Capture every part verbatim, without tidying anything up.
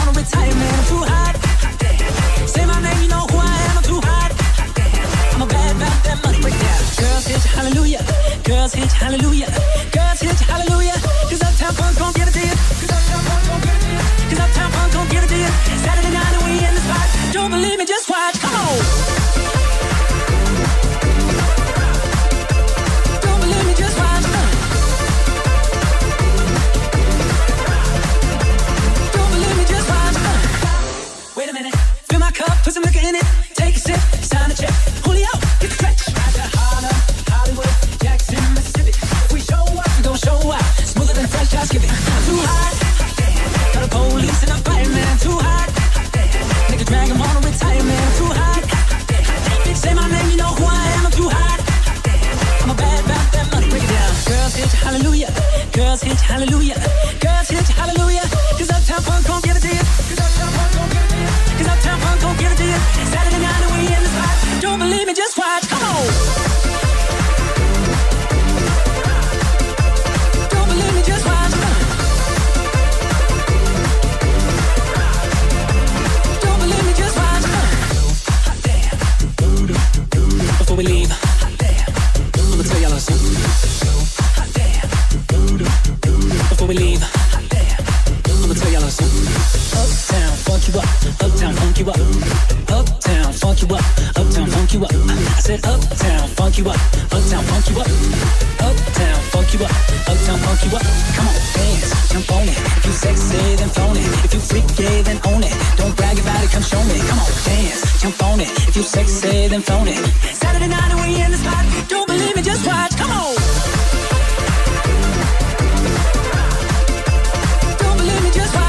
on a retire, man, I'm too hot. Say my name, you know who I am, I'm too hot. I'm a bad, bad, that money break down. Girls hit hallelujah, girls hit hallelujah, girls hit hallelujah. Cause Uptown Punk gon' give it to you. Cause Uptown Punk gon' give it to you. Cause Uptown Punk gon' give it to you. Saturday night and we in the spot. Don't believe me, just watch, come on. Put some liquor in it, take a sip, sign a check. Julio, get the catch. Ride to Harlem, Hollywood, Jackson, Mississippi. If we show up, we gon' show up. Smoother than fresh housekeeping. I'm too hot. Got a police and I'm fighting, man. I'm too hot. Nigga drag him on a retire, man. I'm too hot. Say my name, you know who I am. I'm too hot. I'm a bad, bad, bad money. Break it down. Girls hit hallelujah. Girls hit hallelujah. Girls hit hallelujah. Cause Uptown Punk gon' give it to you. Cause Uptown Punk gon' give it to you. Cause Uptown Punk gon' give it to you. Saturday night and we in the spot. Don't believe me, just watch. Come on. Don't believe me, just watch. Don't believe me, just watch. Hot damn. Before we leave, I'm gonna tell y'all something. Hot damn. Before we leave, I'm gonna tell y'all something. Funk you up, uptown, funk you up, uptown, funk you up, uptown, funk you up. I said uptown, funk you up, uptown, funk you up, uptown, funk you up, uptown, funk you up. Come on, dance, jump on it. If you sexy, then flown it. If you freaky, then own it. Don't brag about it, come show me. Come on, dance, jump on it. If you sexy, then flown it. Saturday night and we in the spot. Don't believe me, just watch. Come on. Don't believe me, just watch.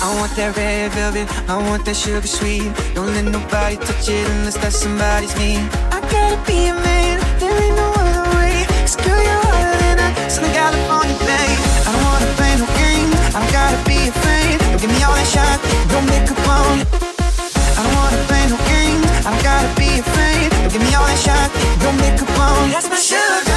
I want that red velvet, I want that sugar sweet. Don't let nobody touch it unless that's somebody's need. I gotta be a man, there ain't no other way. Cause girl, you're hotter than a Southern California babe. I don't wanna play no games, I don't gotta be afraid. Don't give me all that shot, don't make up on it. I don't wanna play no games, I don't gotta be afraid. Don't give me all that shot, don't make up on it. That's my sugar.